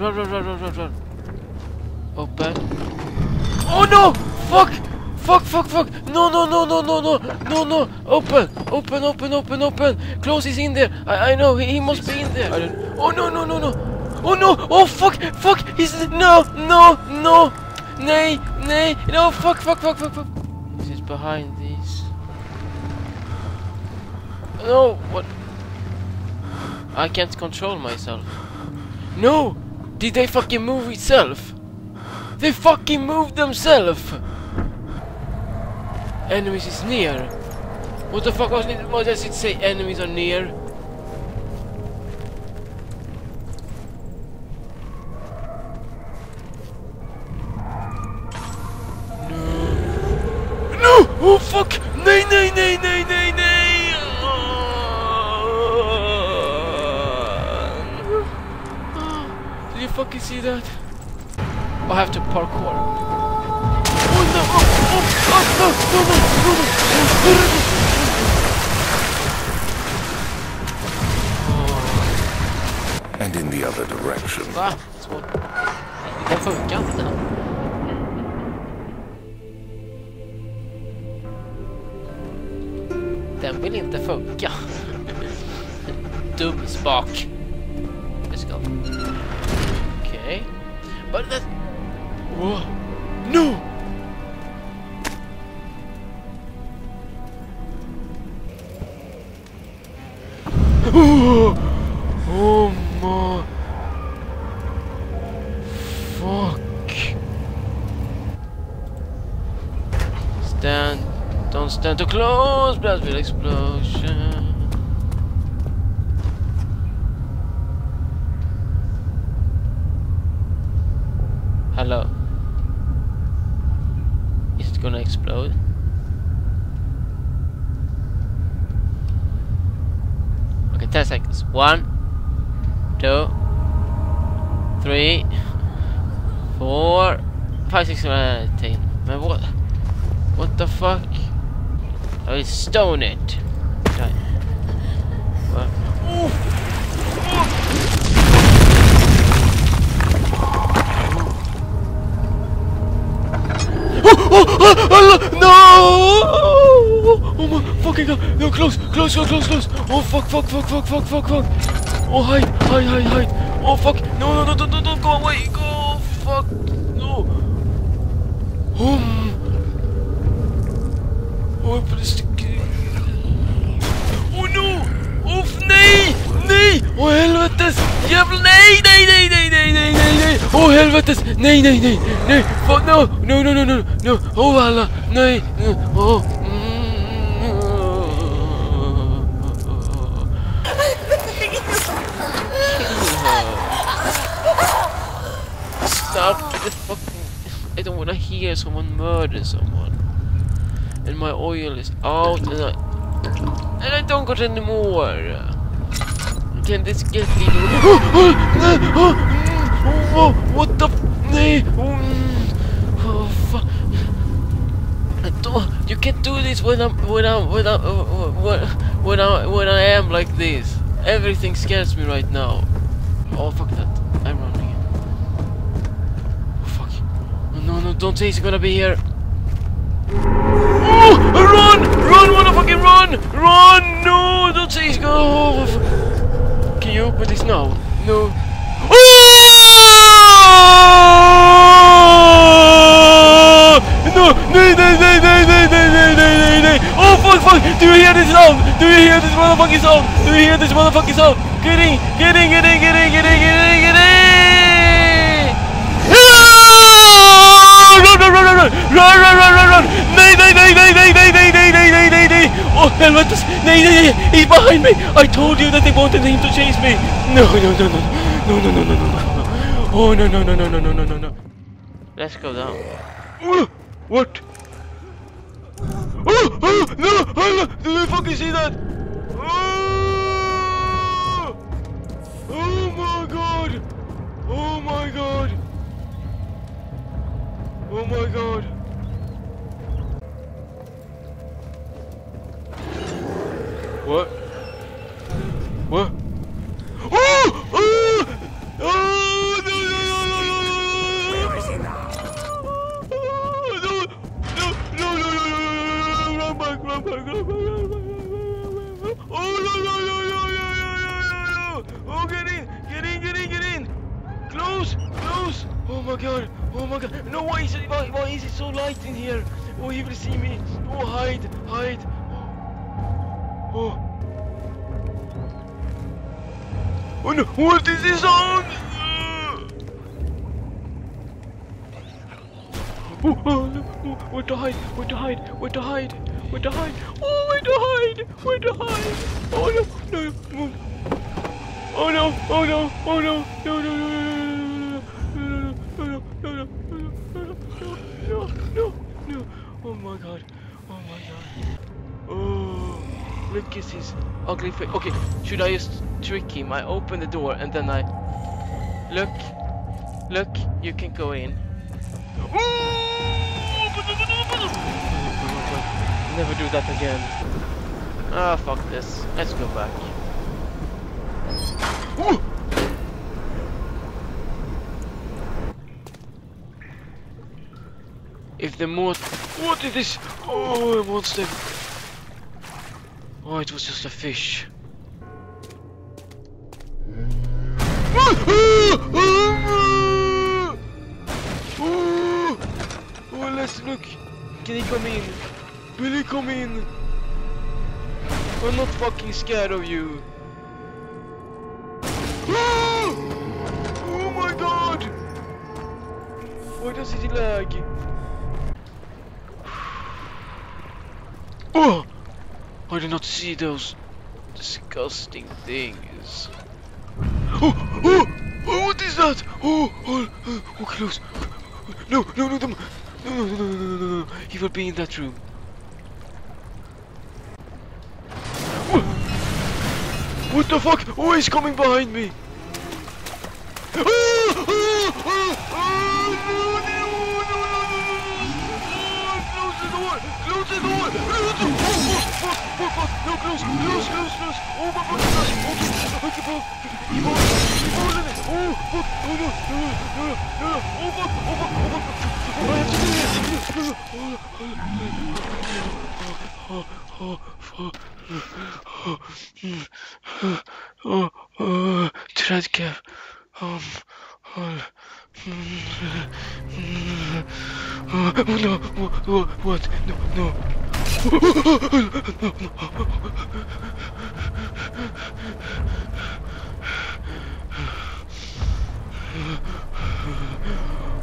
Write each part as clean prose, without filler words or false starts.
Run, run, run, run, run, run. Oh, bad. Oh, no! Fuck! Fuck, fuck, fuck! No, no, no, no, no, no, no, no! Open! Open, open, open, open! Close, he's in there! I know, he must be in there! I don't... Oh, no, no, no, no! Oh, no! Oh, fuck! Fuck! He's... No! No! No! Nay! Nay! No! Fuck, fuck, fuck, fuck, fuck! He's behind these. No! What? I can't control myself. No! Did they fucking move itself? They fucking moved themselves! Enemies is near. What the fuck was it? Why does it say enemies are near? No. No! Oh fuck! Nay, nay, nay, nay, nay, nay! Oh. Did you fucking see that? I have to parkour. Oh no! Oh, oh, oh, no, no, no, no, no, no, no. And in the other direction. Ah, svårt. Det funkar inte. Den vill inte funka. Dum spak. Let's go. Okay. But that. Whoa. No! Oh my... Fuck. Stand... Don't stand too close! Blast explosion! Hello? Is it gonna explode? Okay, 10 seconds. 1, 2, 3, 4, 5, 6, 7, 8. Man, what? What the fuck? I will stone it. Die. No! Oh my fucking god! No, close, close, close, close, close! Oh fuck, fuck, fuck, fuck, fuck, fuck, fuck! Oh hide, hide, hide, hide! Oh fuck! No, no, no, no, no, go away! Go! Fuck! No! Oh, please! Oh no! Oh nej! Nej! Oh helvetes! Jävla nej, nej, nej, nej, nej, nej, nej, nej! Oh helvetes! Nej, nej, nej, nej! Fuck no! No, no, no, no, no! Oh alla! Nej! Oh! Stop the fucking... I don't wanna hear someone murder someone. And my oil is out and I don't got any more. Can this get me? Oh, what the? Oh, fuck! You can't do this when I am like this. Everything scares me right now. Oh fuck that! I'm running. Oh fuck! No, no, don't say he's gonna be here. Oh, run! Run! Wanna fucking run! Run! No! Don't say he's gonna. Oh, can you open this now? No. Oh! No! No! No! No! No! No! No! No! No! Oh fuck! Fuck! Do you hear this sound? Do you hear this motherfucking sound? Do you hear this motherfucking sound? Get in! Get in! Get in! Get in! Get in! Get in! Get in! Run! Run! Run! Run! Run! Run! Run! Run! Run! No! No! No! No! No! No! No! No! No! No! Oh, helvetes! Nej, nej, nej! He's behind me! I told you that they wanted him to chase me! No, no, no, no! No, no, no, no, no, no! Oh, no, no, no, no, no, no, no, no! Let's go down. What? Oh, oh, no! Oh, no! Did you fucking see that? Oh! Oh my god! Oh my god! Oh my god! What? What? Oh! Oh! Oh! No! No! Oh my god! Oh my god! No, why is it so light in here? Oh, he will see me! Oh, hide! Hide! Oh! Oh no! What is this sound? Oh, oh no! Oh, where to hide? Where to hide? Where to hide? Where to hide? Oh, where to hide? Where to hide? Oh no! No! Move! Oh no! Oh no! Oh no! No! No! No! No, oh my god, oh my god, oh, look at his ugly face. Okay, should I just trick him? I open the door and then I, look, you can go in. Oh, never do that again. Ah, fuck this, let's go back. Ooh. If the more... What is this? Oh, a monster. Oh, it was just a fish. Oh, let's look. Can he come in? Will he come in? I'm not fucking scared of you. Oh my god. Why does it lag? Oh! I did not see those disgusting things. Oh! Oh! Oh, what is that? Oh! Oh! Oh, close! No! No! No! No! No! No! No! He will be in that room. Oh. What the fuck? Oh, he's coming behind me! Oh! Oh! Oh! Oh! No! Close the door! No, close! Oh my god! Oh, what? No, no. Oh,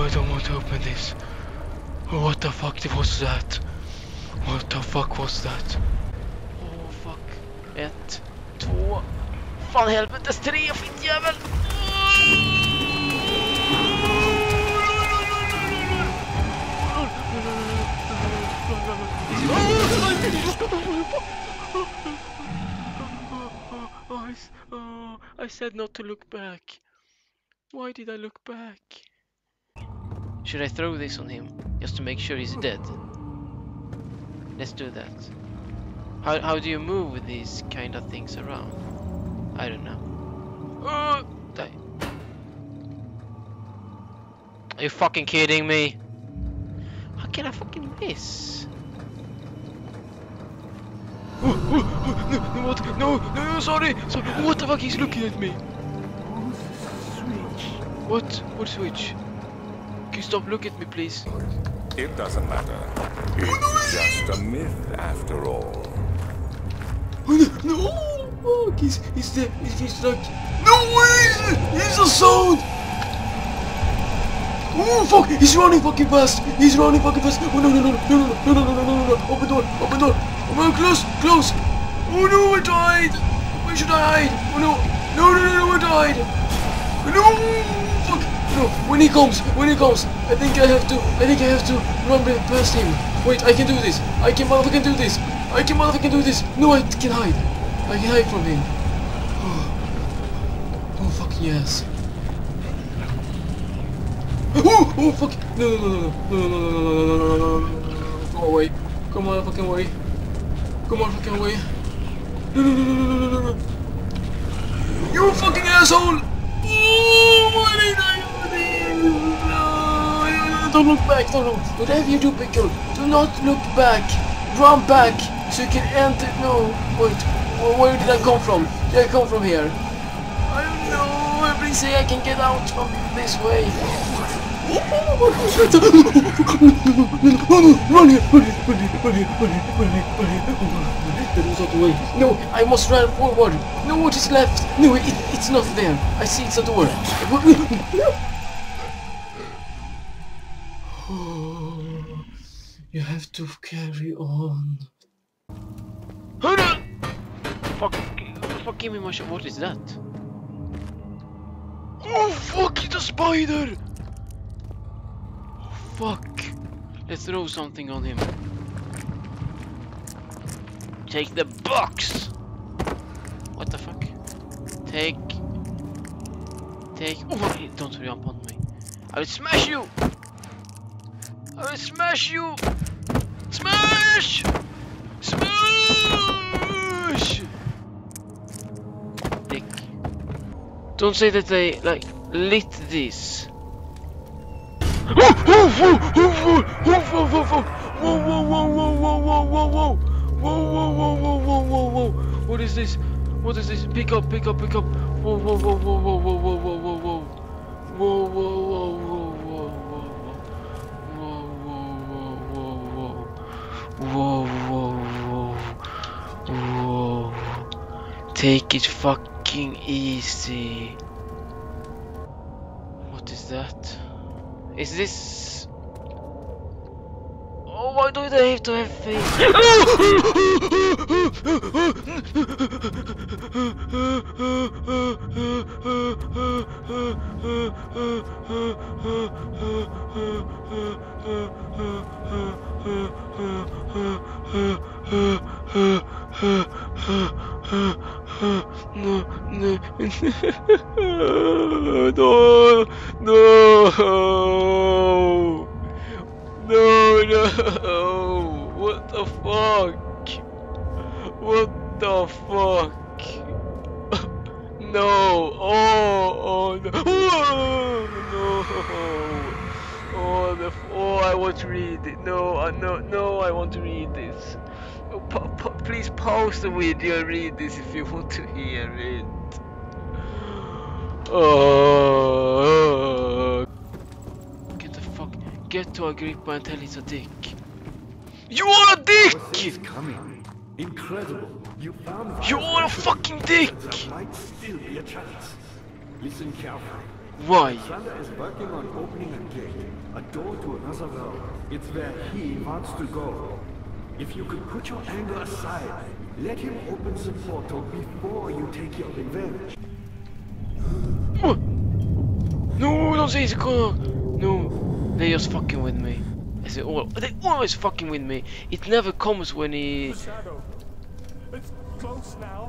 I don't want to open this. Oh, what the fuck was that? What the fuck was that? Oh, fuck. 1, 2... Fan helvetes 3, fittjävel! Oh, I said not to look back. Why did I look back? Should I throw this on him just to make sure he's dead? Let's do that. How do you move these kind of things around? I don't know. Die. Are you fucking kidding me? How can I fucking miss? Oh, oh, oh, no, no, what? No, sorry. What the fuck? He's looking at me. Switch. What? What switch? Can you stop looking at me, please? It doesn't matter. It's just a myth after all. Oh, no! Oh, he's there. He's stuck. No way! He's a sound! Oh fuck! He's running fucking fast! Oh no! Open door! Oh close! Oh no, I died! Where should I hide? Oh no! No, I died! No! Fuck! No! When he comes! I think I have to run past him! Wait, I can do this! I can motherfucking do this! No, I can hide! I can hide from him! Oh fucking yes! Oh fuck! No, go away! Come on fucking away! No, you fucking asshole! Oh, why did I do this? No, don't look back! Don't look! Whatever you do, Pickle, do not look back! Run back so you can enter. No, wait. Where did I come from? Did I come from here? I don't know. Everybody say I can get out from this way. That was not the way. No, I must run forward. No, what is left? No, it's not there. I see it's a door. Oh, you have to carry on. Hold on! Fuck, give me my shot. What is that? Oh fuck, it's a spider! Oh fuck. Let's throw something on him. Take the box! What the fuck? Take... Oh, don't jump on me. I will smash you! I will smash you! Smash! Smash! Dick. Don't say that they, like, lit this. Whoa! What is this? What is this? Pick up. Whoa. Take it fucking easy. What is that? Is this? Oh, why do they have to have faith? No, what the fuck? What the fuck? No, no, I want to read it. No, I want to read this. Please pause the video and read this if you want to hear it. Oh. Get to Agrippa and tell he's a dick. You are a dick! Incredible. You are a fucking dick! Might still be a chance. Listen carefully. Why? Santa is working on opening a gate, a door to another world. It's where he wants to go. If you could put your anger aside, let him open the portal before you take your revenge. No, don't say it's a corner. No. They just fucking with me. They always fucking with me. It never comes when he. The shadow. It's close now.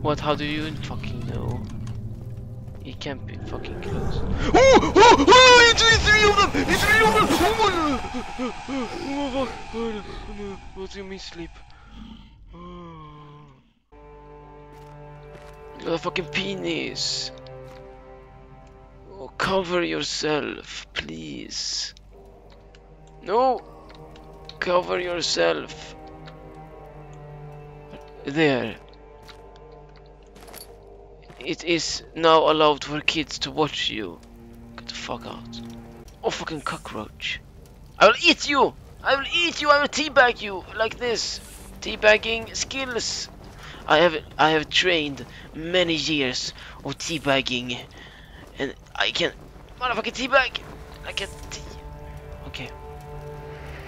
What? How do you fucking know? He can't be fucking close. Oh! It's three of them. Oh, what do you mean sleep? The fucking penis. Cover yourself, please. No! Cover yourself. There. It is now allowed for kids to watch you. Get the fuck out. Oh, fucking cockroach. I will eat you! I will eat you! I will teabag you! Like this. Teabagging skills. I have trained many years of teabagging. And I can motherfucking teabag! I can tea. Okay.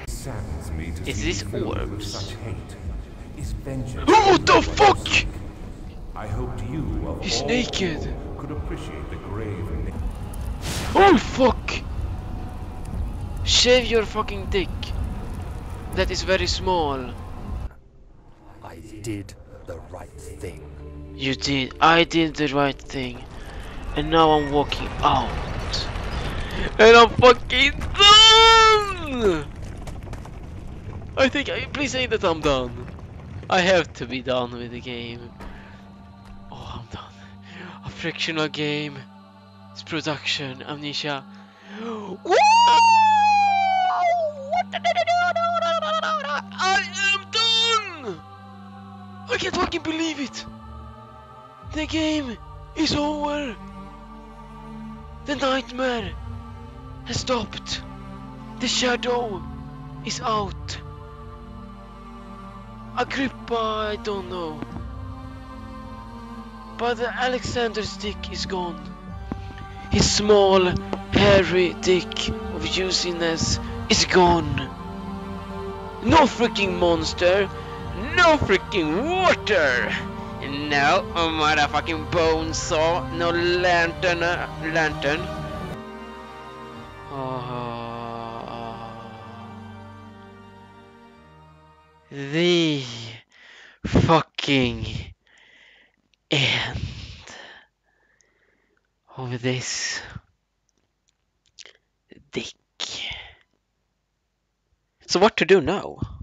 Saddens me to is this orbs? Such hate. Is vengeance. Oh, what the fuck! I hoped you of he's all naked. Could appreciate the grave. Oh fuck! Shave your fucking dick. That is very small. I did the right thing. You did. I did the right thing. And now I'm walking out. And I'm fucking done! I think, please say that I'm done. I have to be done with the game. Oh, I'm done. A frictional game. It's production, Amnesia. Woo! I am done! I can't fucking believe it! The game is over! The nightmare has stopped. The shadow is out. Agrippa, I don't know. But the Alexander's dick is gone. His small, hairy dick of juiciness is gone. No freaking monster. No freaking water. No motherfucking bone saw. No lantern. The fucking end of this dick. So what to do now?